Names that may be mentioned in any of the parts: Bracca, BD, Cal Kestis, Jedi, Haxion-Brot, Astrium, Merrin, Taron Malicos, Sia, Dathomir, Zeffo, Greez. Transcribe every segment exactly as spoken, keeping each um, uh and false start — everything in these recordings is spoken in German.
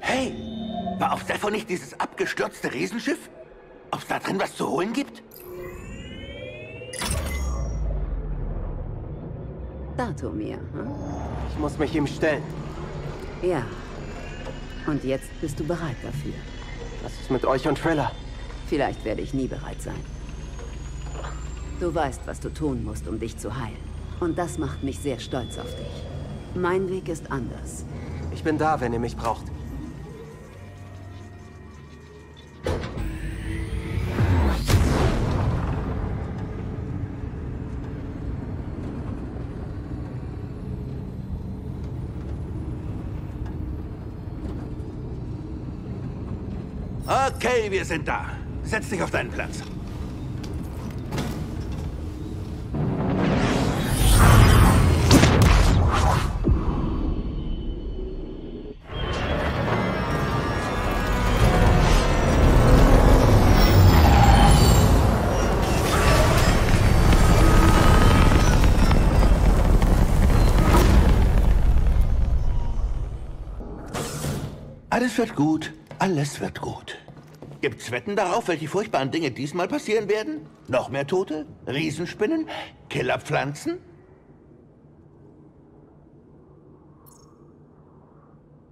Hey, war auf Zeffo nicht dieses abgestürzte Riesenschiff? Ob es da drin was zu holen gibt? Dathomir, hm? Ich muss mich ihm stellen. Ja. Und jetzt bist du bereit dafür. Was ist mit euch und Feller? Vielleicht werde ich nie bereit sein. Du weißt, was du tun musst, um dich zu heilen. Und das macht mich sehr stolz auf dich. Mein Weg ist anders. Ich bin da, wenn ihr mich braucht. Okay, wir sind da. Setz dich auf deinen Platz. Alles wird gut. Alles wird gut. Gibt's Wetten darauf, welche furchtbaren Dinge diesmal passieren werden? Noch mehr Tote? Riesenspinnen? Killerpflanzen?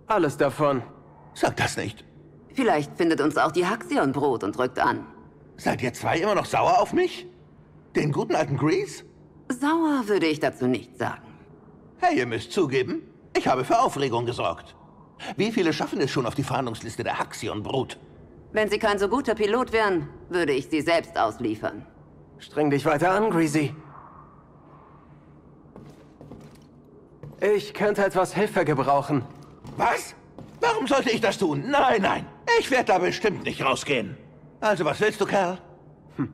Alles davon. Sag das nicht. Vielleicht findet uns auch die Haxion-Brot und rückt an. Seid ihr zwei immer noch sauer auf mich? Den guten alten Greez? Sauer würde ich dazu nicht sagen. Hey, ihr müsst zugeben, ich habe für Aufregung gesorgt. Wie viele schaffen es schon auf die Fahndungsliste der Haxion-Brot? Wenn sie kein so guter Pilot wären, würde ich sie selbst ausliefern. Streng dich weiter an, Greasy. Ich könnte etwas Hilfe gebrauchen. Was? Warum sollte ich das tun? Nein, nein. Ich werde da bestimmt nicht rausgehen. Also, was willst du, Kerl? Hm.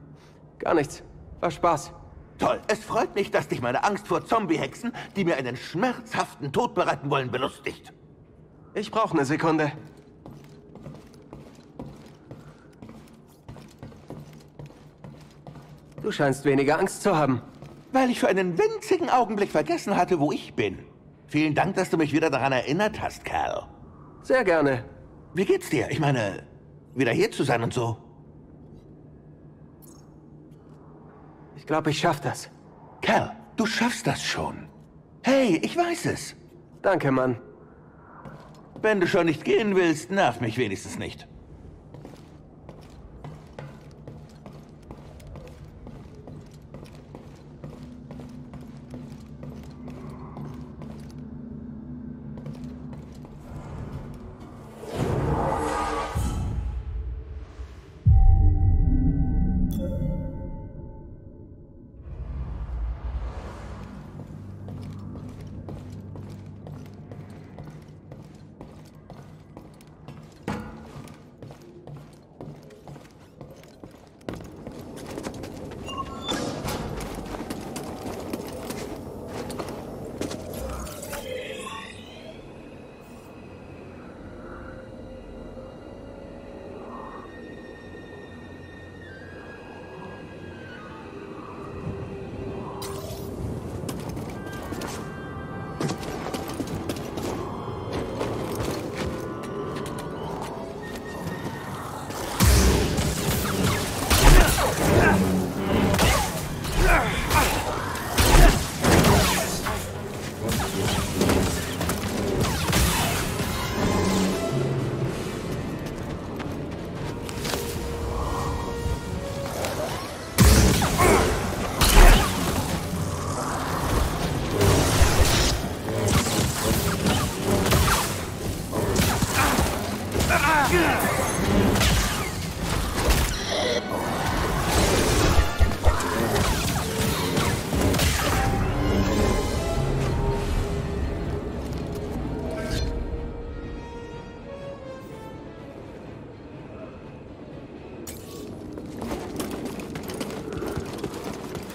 Gar nichts. War Spaß. Toll. Es freut mich, dass dich meine Angst vor Zombie-Hexen, die mir einen schmerzhaften Tod bereiten wollen, belustigt. Ich brauche eine Sekunde. Du scheinst weniger Angst zu haben. Weil ich für einen winzigen Augenblick vergessen hatte, wo ich bin. Vielen Dank, dass du mich wieder daran erinnert hast, Cal. Sehr gerne. Wie geht's dir? Ich meine, wieder hier zu sein und so. Ich glaube, ich schaff das. Cal, du schaffst das schon. Hey, ich weiß es. Danke, Mann. Wenn du schon nicht gehen willst, nerv mich wenigstens nicht.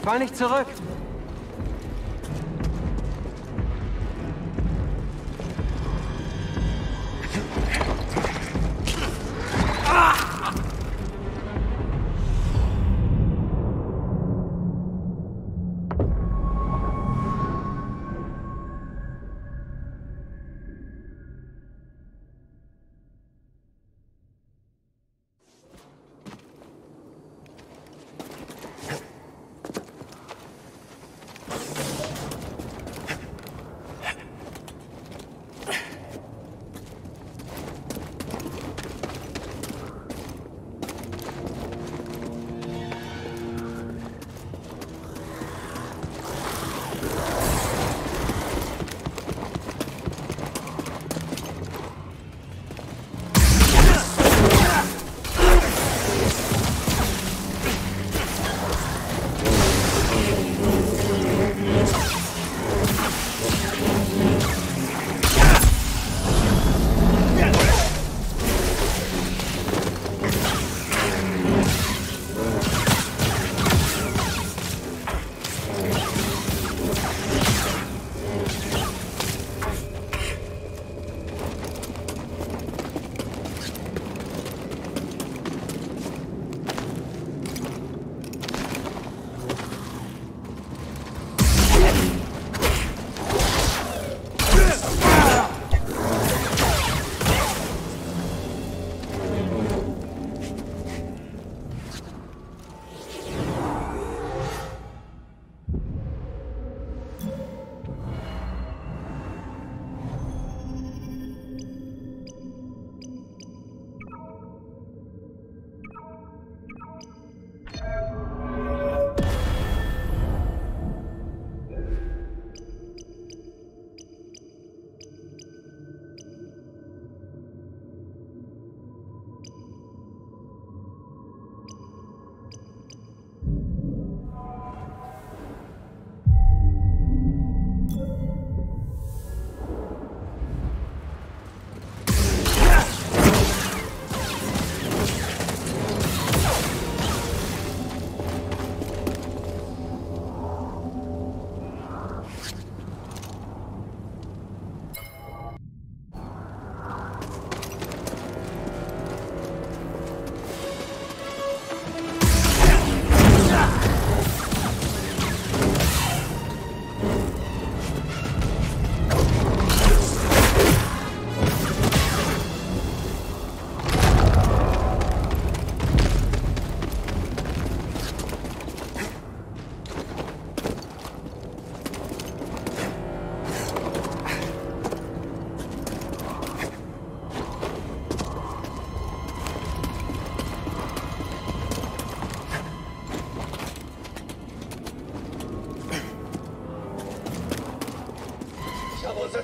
Fall nicht zurück!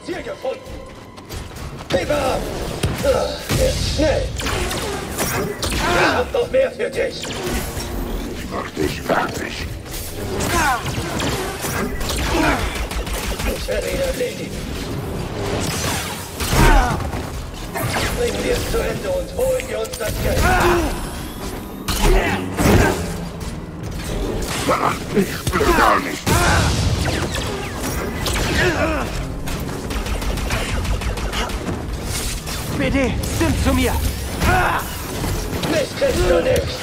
Ziel gefunden. Lieber, jetzt schnell. Wir haben noch mehr für dich. Ich mach dich fertig. Ich werde ihn erledigen. Bringen wir es zu Ende und holen wir uns das Geld. Ich will gar nicht. B D, nimm zu mir! Mich kriegst du nicht!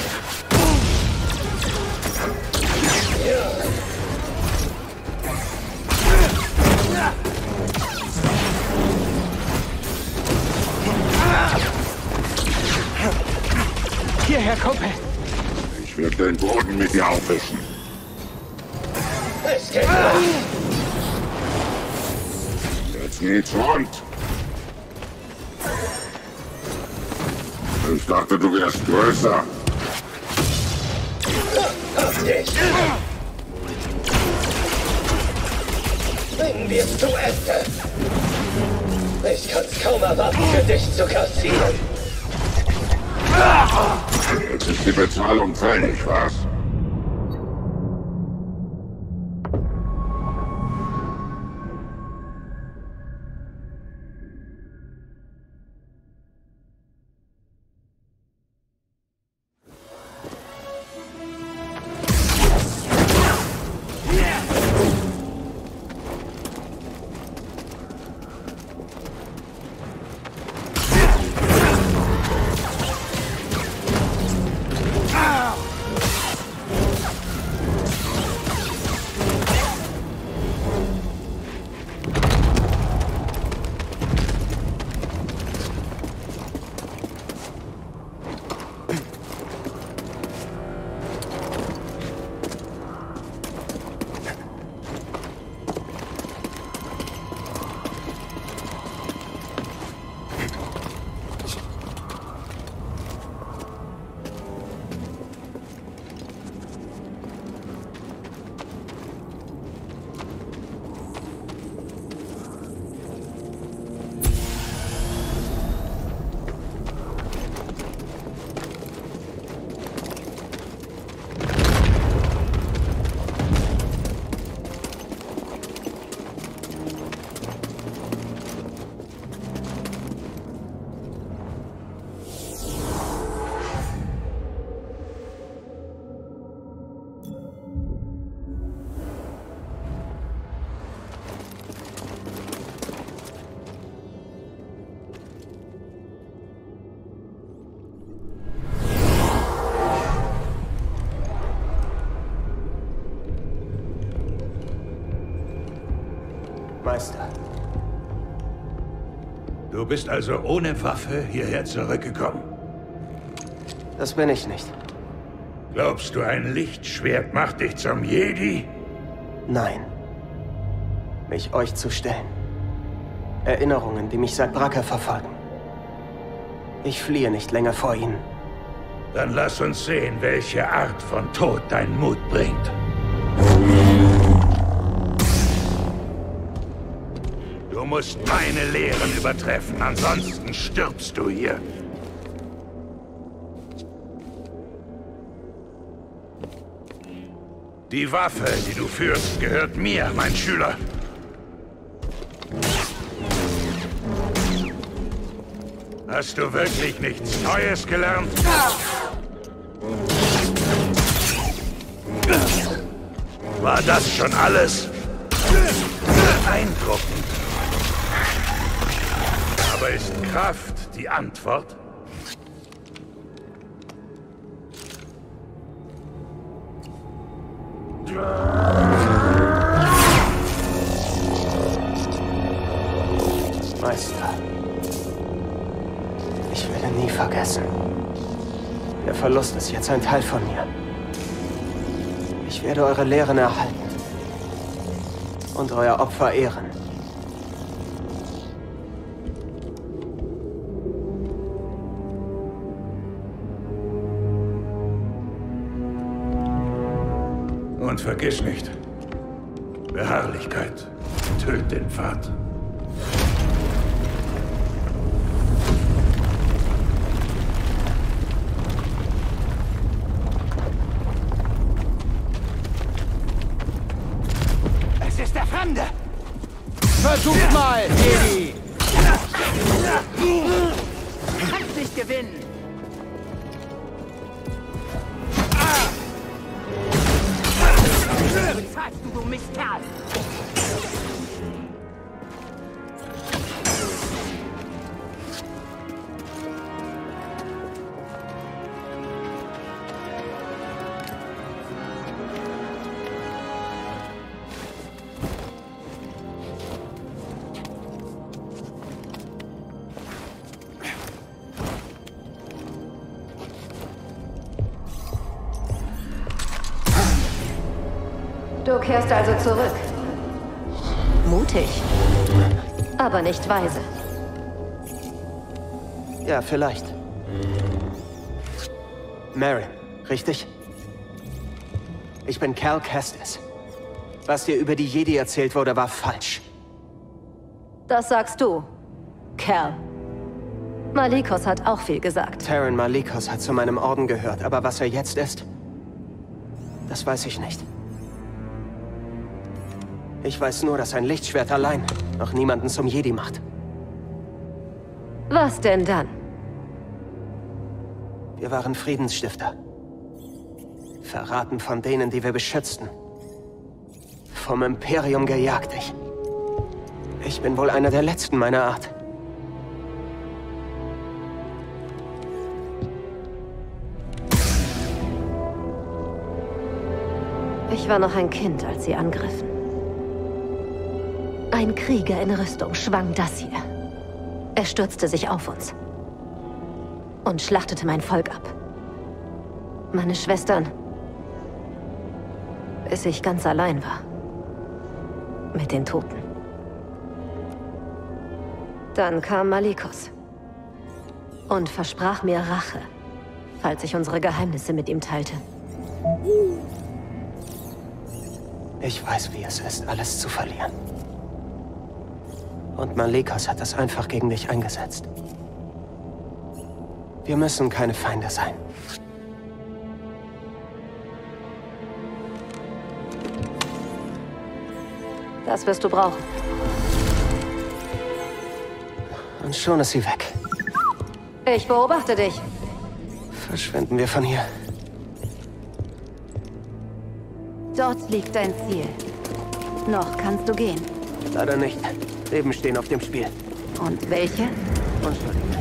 Hierher, Kumpel! Ich werde den Boden mit dir aufwischen. Es geht los! Jetzt geht's rund! Ich dachte, du wärst größer. Auf dich! Bringen wir es zu Ende! Ich kann's kaum erwarten, für dich zu kassieren! Jetzt ist die Bezahlung fällig, was? Du bist also ohne Waffe hierher zurückgekommen? Das bin ich nicht. Glaubst du, ein Lichtschwert macht dich zum Jedi? Nein. Mich euch zu stellen. Erinnerungen, die mich seit Bracca verfolgen. Ich fliehe nicht länger vor ihnen. Dann lass uns sehen, welche Art von Tod dein Mut bringt. Du musst meine Lehren übertreffen, ansonsten stirbst du hier. Die Waffe, die du führst, gehört mir, mein Schüler. Hast du wirklich nichts Neues gelernt? War das schon alles? Beeindruckend. Aber ist Kraft die Antwort? Meister, ich werde nie vergessen. Der Verlust ist jetzt ein Teil von mir. Ich werde eure Lehren erhalten und euer Opfer ehren. Und vergiss nicht, Beharrlichkeit tötet den Pfad. Probiert mal, Baby! Kannst nicht gewinnen! Was hast du, du Mistkerl? Du kehrst also zurück. Mutig, aber nicht weise. Ja, vielleicht. Merrin, richtig? Ich bin Cal Kestis. Was dir über die Jedi erzählt wurde, war falsch. Das sagst du, Cal. Malicos hat auch viel gesagt. Taron Malicos hat zu meinem Orden gehört, aber was er jetzt ist, das weiß ich nicht. Ich weiß nur, dass ein Lichtschwert allein noch niemanden zum Jedi macht. Was denn dann? Wir waren Friedensstifter. Verraten von denen, die wir beschützten. Vom Imperium gejagt. Ich. Ich bin wohl einer der Letzten meiner Art. Ich war noch ein Kind, als sie angriffen. Ein Krieger in Rüstung schwang das hier. Er stürzte sich auf uns und schlachtete mein Volk ab. Meine Schwestern, bis ich ganz allein war mit den Toten. Dann kam Malicos und versprach mir Rache, falls ich unsere Geheimnisse mit ihm teilte. Ich weiß, wie es ist, alles zu verlieren. Und Malicos hat das einfach gegen dich eingesetzt. Wir müssen keine Feinde sein. Das wirst du brauchen. Und schon ist sie weg. Ich beobachte dich. Verschwinden wir von hier. Dort liegt dein Ziel. Noch kannst du gehen. Leider nicht. Leben stehen auf dem Spiel. Und welche? Unschuldige,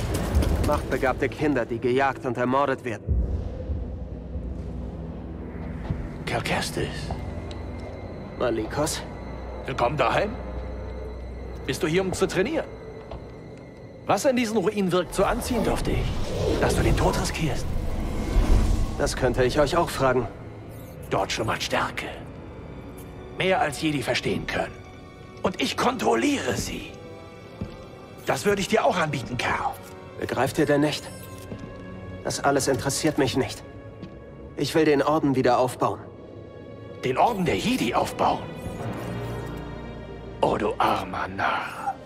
machtbegabte Kinder, die gejagt und ermordet werden. Cal Kestis. Malicos? Willkommen daheim. Bist du hier, um zu trainieren? Was in diesen Ruinen wirkt so anziehend auf dich, dass du den Tod riskierst? Das könnte ich euch auch fragen. Dort schlummert Stärke. Mehr als Jedi verstehen können. Und ich kontrolliere sie. Das würde ich dir auch anbieten, Cal. Begreift ihr denn nicht? Das alles interessiert mich nicht. Ich will den Orden wieder aufbauen. Den Orden der Jedi aufbauen? Oh, du armer Narr.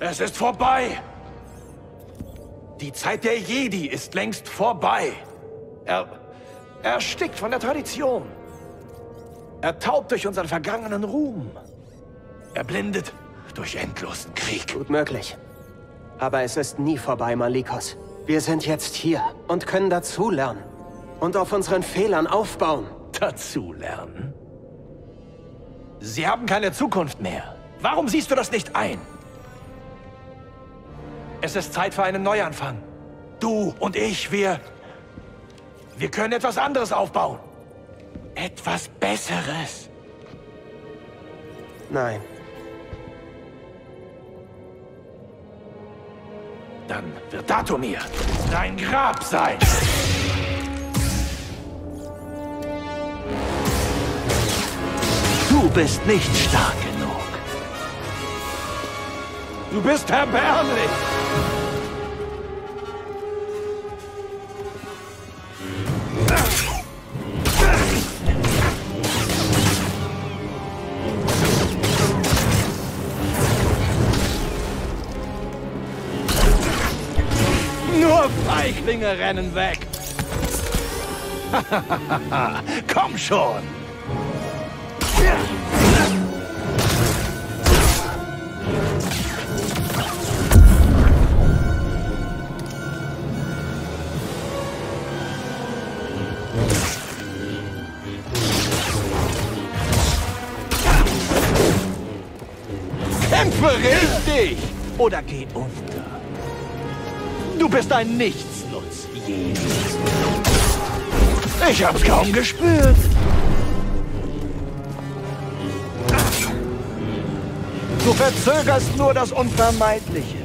Es ist vorbei. Die Zeit der Jedi ist längst vorbei. Er... erstickt von der Tradition. Ertaubt durch unseren vergangenen Ruhm. Erblindet durch endlosen Krieg. Gut möglich. Aber es ist nie vorbei, Malicos. Wir sind jetzt hier und können dazulernen. Und auf unseren Fehlern aufbauen. Dazulernen? Sie haben keine Zukunft mehr. Warum siehst du das nicht ein? Es ist Zeit für einen Neuanfang. Du und ich, wir... Wir können etwas anderes aufbauen. Etwas Besseres. Nein. Dann wird Dathomir dein Grab sein! Du bist nicht stark genug. Du bist erbärmlich! Feiglinge rennen weg. Komm schon. Vergiss dich oder geh unter. Du bist ein Nichtsnutz, Jesus. Ich hab's kaum gespürt. Du verzögerst nur das Unvermeidliche.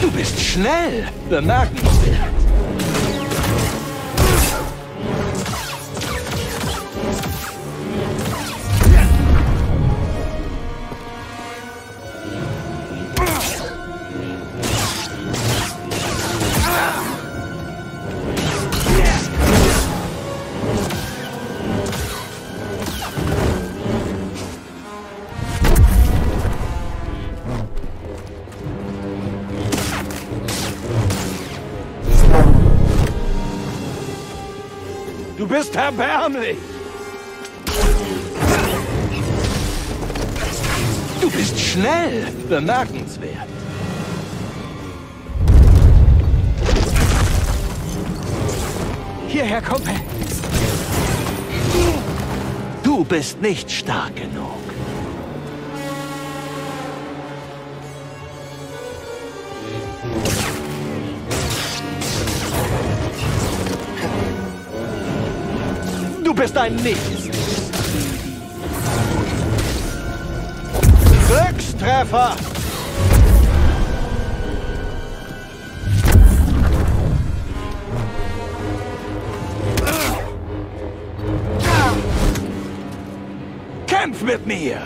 Du bist schnell, bemerkenswert. Du bist erbärmlich! Du bist schnell! Bemerkenswert! Hierher, komm! Du bist nicht stark genug. Du bist ein Nichts. Glückstreffer! Kämpf mit mir!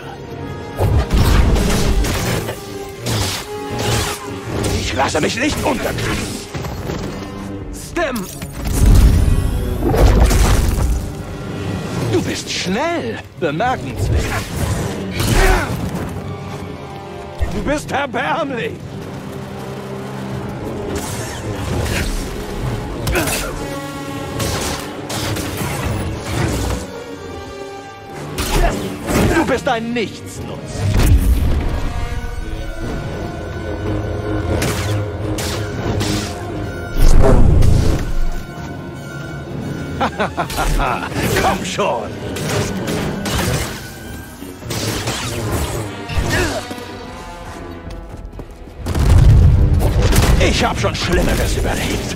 Ich lasse mich nicht unterkriegen! Stim! Du bist schnell! Bemerkenswert! Du bist erbärmlich! Du bist ein Nichtsnutz! Komm schon! Ich hab schon Schlimmeres überlebt.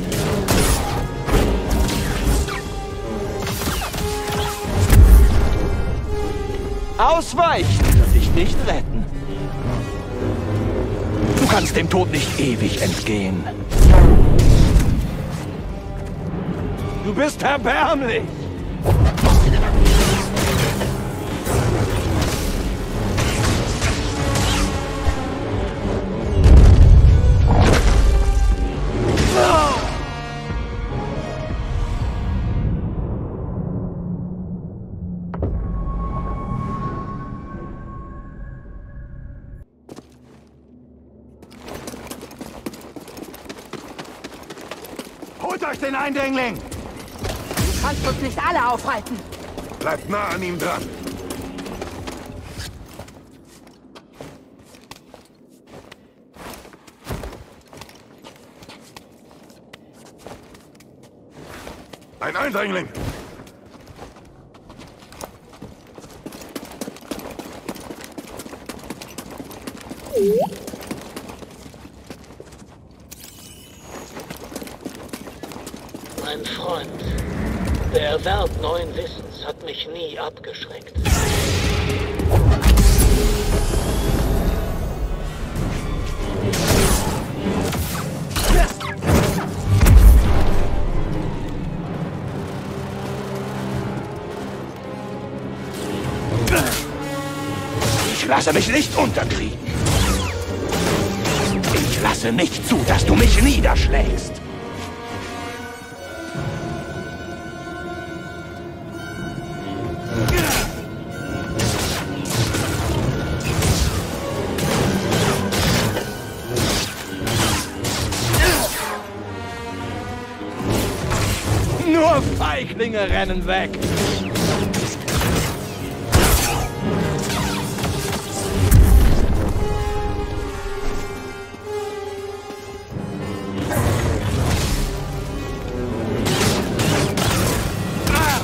Ausweichen und dich nicht retten. Du kannst dem Tod nicht ewig entgehen. Du bist erbärmlich! Holt euch den Eindringling! Du kannst uns nicht alle aufhalten. Bleibt nah an ihm dran. Ein Eindringling! Mein Freund. Der Erwerb neuen Wissens hat mich nie abgeschreckt. Ich lasse mich nicht unterkriegen. Ich lasse nicht zu, dass du mich niederschlägst. Feiglinge rennen weg. Ah!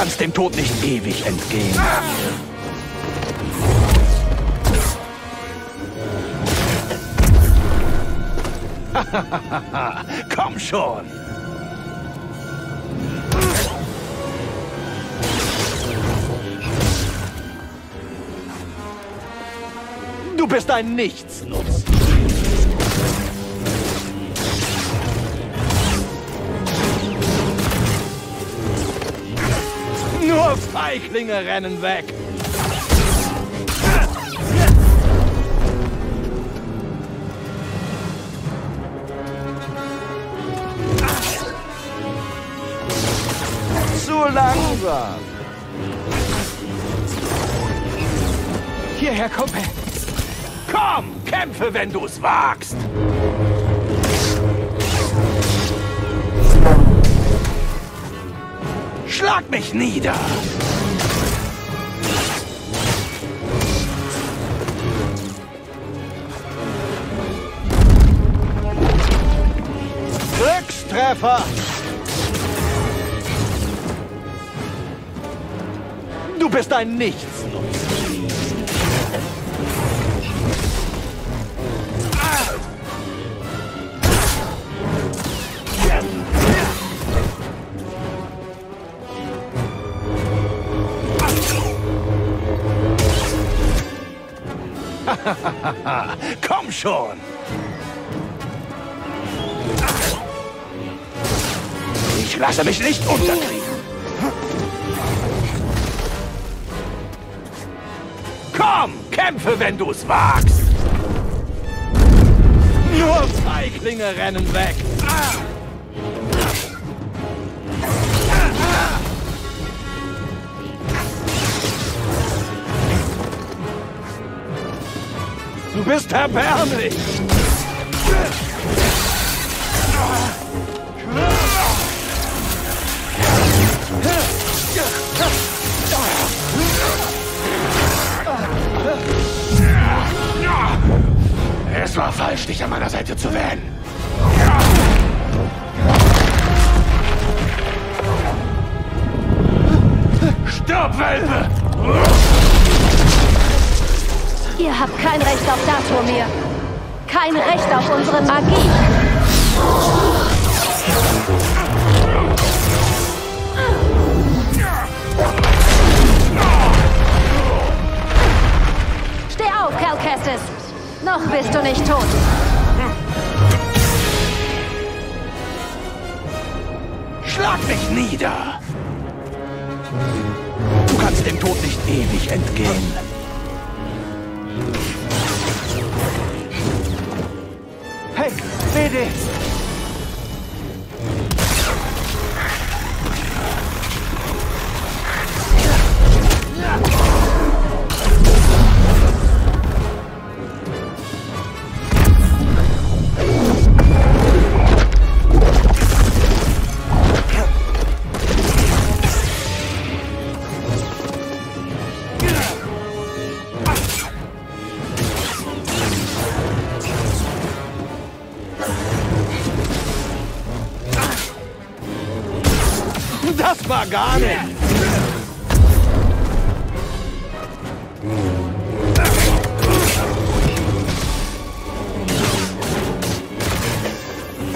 kannst dem Tod nicht ewig entgehen. Ah! Komm schon! Du bist ein Nichtsnutz. Nur Feiglinge rennen weg. Zu langsam. Hierher, Kumpel. Komm, kämpfe, wenn du's wagst. Schlag mich nieder. Glückstreffer. Du bist ein Nichts. Komm schon! Ich lasse mich nicht unterkriegen! Komm, kämpfe, wenn du's wagst! Nur Feiglinge rennen weg! Ah! Du bist erbärmlich! Es war falsch, dich an meiner Seite zu wählen. Stirb, Welpe! Ihr habt kein Recht auf Dathomir. Kein Recht auf unsere Magie. Steh auf, Cal Kestis. Noch bist du nicht tot. Schlag mich nieder. Du kannst dem Tod nicht ewig entgehen. Hey, B D! War gar nicht.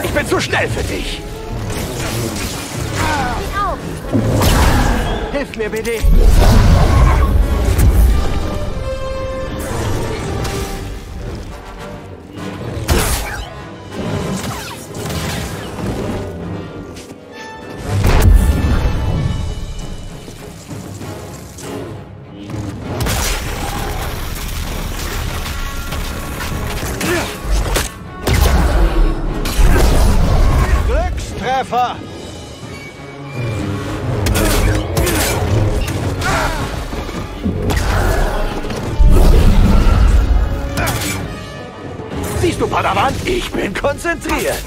Ich bin zu schnell für dich. Hilf mir, B D. Siehst du, Padawan? Ich bin konzentriert.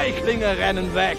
Feiglinge rennen weg!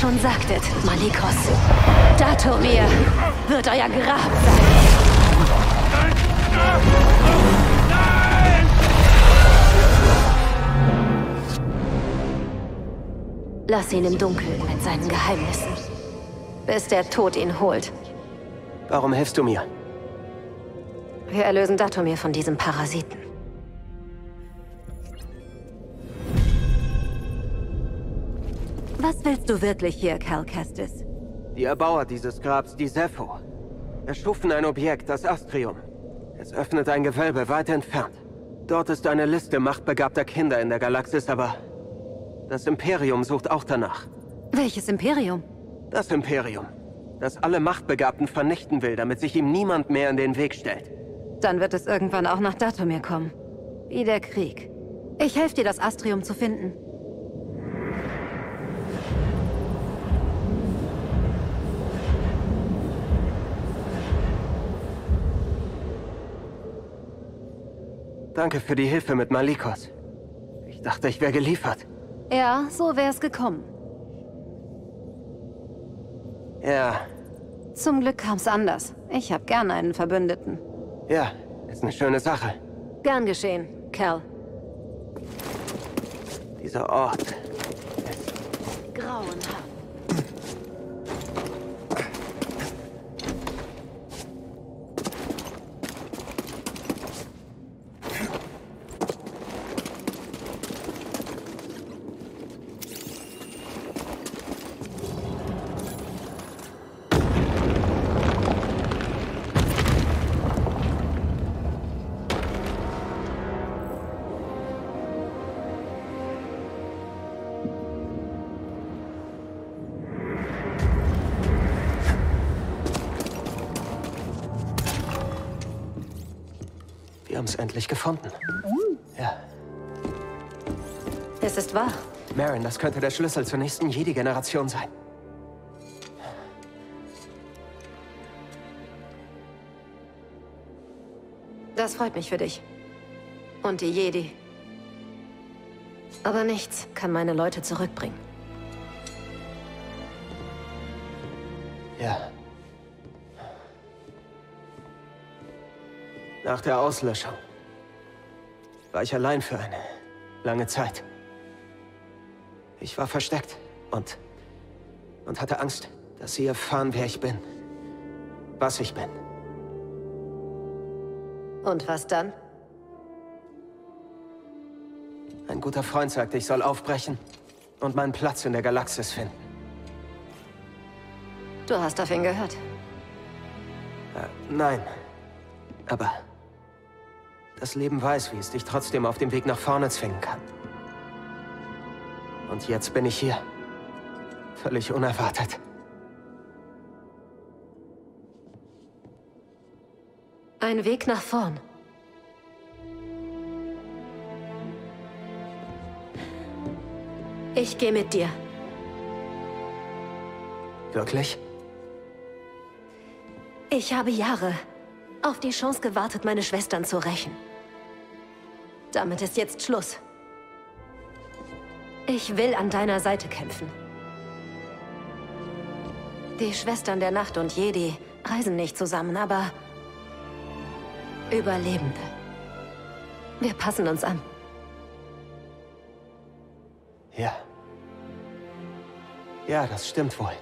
Schon sagtet, Malicos. Dathomir wird euer Grab sein. Nein! Lass ihn im Dunkeln mit seinen Geheimnissen, bis der Tod ihn holt. Warum hilfst du mir? Wir erlösen Dathomir von diesem Parasiten. Was willst du wirklich hier, Cal Kestis? Die Erbauer dieses Grabs, die Zeffo, erschufen ein Objekt, das Astrium. Es öffnet ein Gewölbe weit entfernt. Dort ist eine Liste machtbegabter Kinder in der Galaxis, aber das Imperium sucht auch danach. Welches Imperium? Das Imperium, das alle Machtbegabten vernichten will, damit sich ihm niemand mehr in den Weg stellt. Dann wird es irgendwann auch nach Dathomir kommen. Wie der Krieg. Ich helfe dir, das Astrium zu finden. Danke für die Hilfe mit Malicos. Ich dachte, ich wäre geliefert. Ja, so wär's gekommen. Ja. Zum Glück kam's anders. Ich hab gern einen Verbündeten. Ja, ist eine schöne Sache. Gern geschehen, Cal. Dieser Ort ist grauenhaft. Endlich gefunden. Ja. Es ist wahr. Merrin, das könnte der Schlüssel zur nächsten Jedi-Generation sein. Das freut mich für dich. Und die Jedi. Aber nichts kann meine Leute zurückbringen. Ja. Nach der Auslöschung war ich allein für eine lange Zeit. Ich war versteckt und, und hatte Angst, dass sie erfahren, wer ich bin, was ich bin. Und was dann? Ein guter Freund sagte, ich soll aufbrechen und meinen Platz in der Galaxis finden. Du hast auf ihn gehört? Äh, nein, aber... Das Leben weiß, wie es dich trotzdem auf dem Weg nach vorne zwingen kann. Und jetzt bin ich hier. Völlig unerwartet. Ein Weg nach vorn. Ich gehe mit dir. Wirklich? Ich habe Jahre auf die Chance gewartet, meine Schwestern zu rächen. Damit ist jetzt Schluss. Ich will an deiner Seite kämpfen. Die Schwestern der Nacht und Jedi reisen nicht zusammen, aber... Überlebende. Wir passen uns an. Ja. Ja, das stimmt wohl.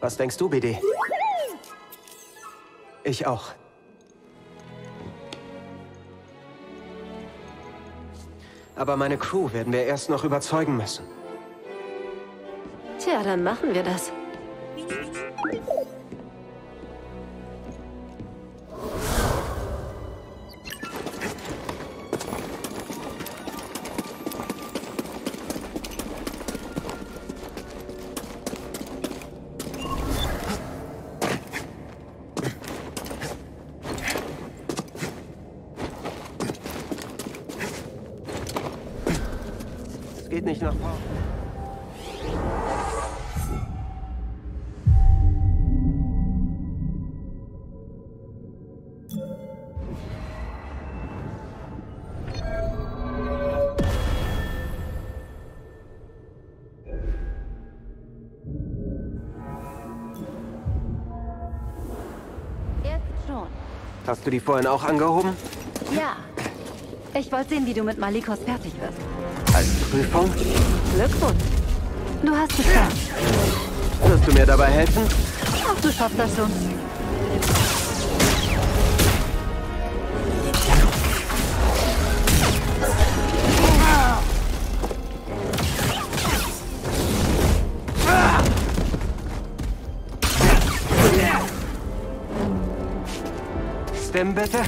Was denkst du, B D? Ich auch. Aber meine Crew werden wir erst noch überzeugen müssen. Ja, dann machen wir das. Nicht nach vorne. Jetzt schon. Hast du die vorhin auch angehoben? Ja. Ich wollte sehen, wie du mit Malicos fertig wirst. Als Prüfung? Glückwunsch. Du hast es geschafft. Wirst du mir dabei helfen? Ach, du schaffst das schon. Stimmen bitte?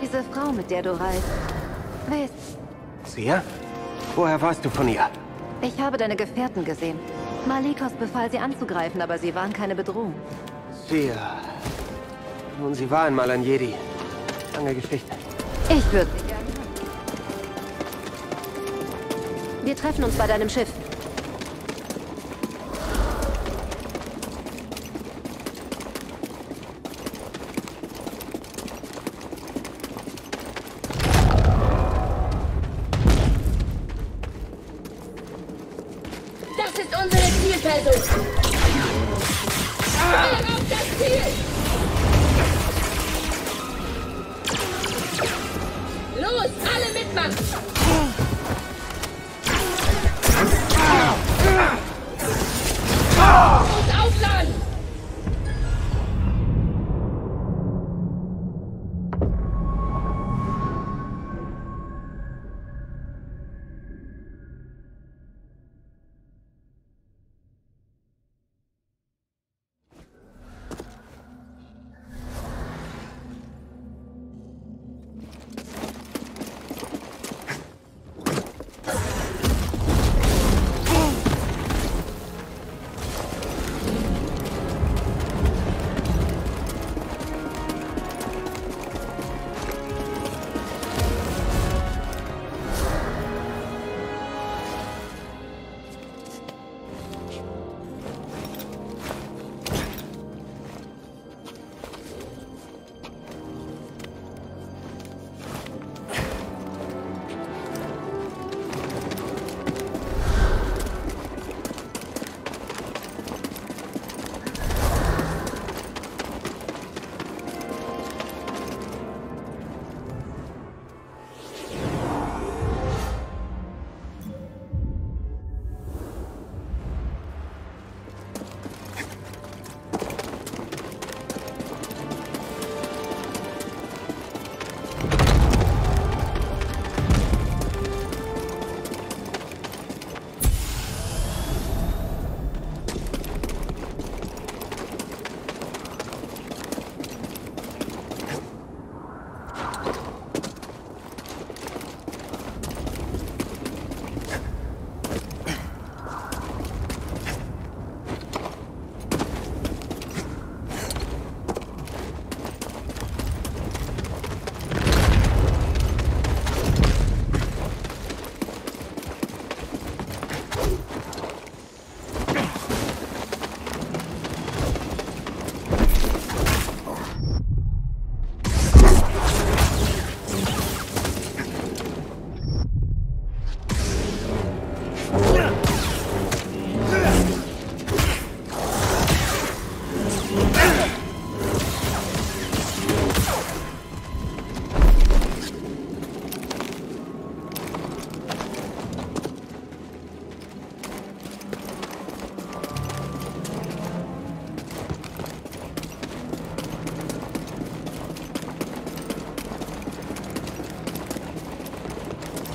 Diese Frau, mit der du reist. Wer ist sie? Sia? Woher weißt du von ihr? Ich habe deine Gefährten gesehen. Malicos befahl, sie anzugreifen, aber sie waren keine Bedrohung. Sia. Nun, sie war einmal ein Jedi. Lange Geschichte. Ich würde... Wir treffen uns bei deinem Schiff. Los, alle mitmachen!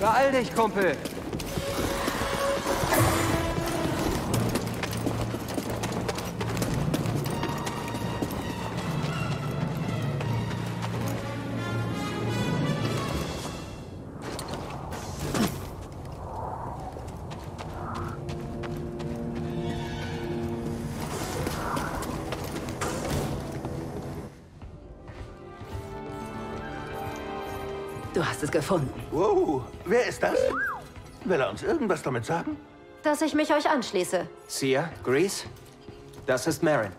Beeil dich, Kumpel! Du hast es gefunden. Wow, wer ist das? Will er uns irgendwas damit sagen? Dass ich mich euch anschließe. Sia, Greez, das ist Merrin.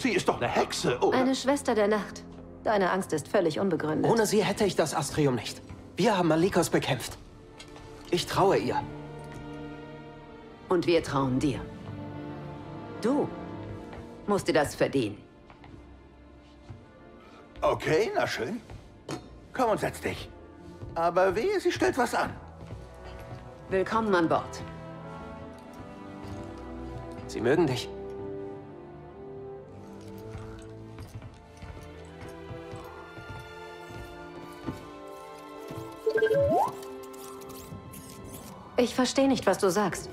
Sie ist doch eine Hexe, oder? Eine Schwester der Nacht. Deine Angst ist völlig unbegründet. Ohne sie hätte ich das Astrium nicht. Wir haben Malicos bekämpft. Ich traue ihr. Und wir trauen dir. Du musst dir das verdienen. Okay, na schön. Komm und setz dich. Aber wehe, sie stellt was an. Willkommen an Bord. Sie mögen dich. Ich verstehe nicht, was du sagst.